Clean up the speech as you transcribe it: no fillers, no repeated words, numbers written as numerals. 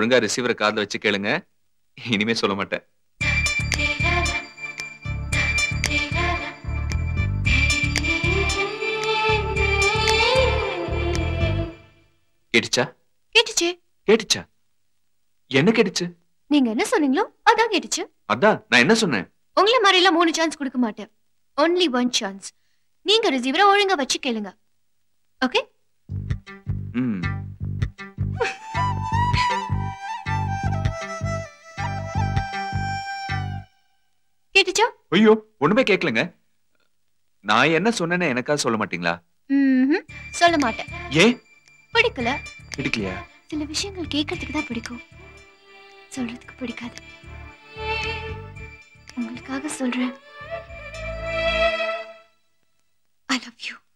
ஒழுங்கா ரிசீவரை காதுல வச்சு கேளுங்க. இனிமே சொல்ல மாட்டேன். கேட்டுச்சா? கேட்டுச்சா? என்ன கேட்டுச்சு? நீங்க என்ன சொன்னீங்களோ அதான் கேட்டுச்சு. அதான் நான் என்ன சொன்னேன்? உங்கள மாதிரி எல்லாம் 3 சான்ஸ் கொடுக்க மாட்டேன். only 1 chance. நீங்க ரிசீவரை ஒழுங்கா வச்சு கேளுங்க. ஓகே? ம். கேட்டுச்சா? ஐயோ, ஒண்ணுமே கேக்கலங்க. நான் என்ன சொன்னேன்னு எனக்கா சொல்ல மாட்டீங்களா? ம், சொல்ல மாட்டேன். ஏன்? பிடிக்கல. பிடிக்கலையா? சில விஷயங்கள் கேட்கறதுக்கு தான் பிடிக்கும். சொல்றதுக்கு பிடிக்காது. உங்களுக்காக சொல்றேன். I love you.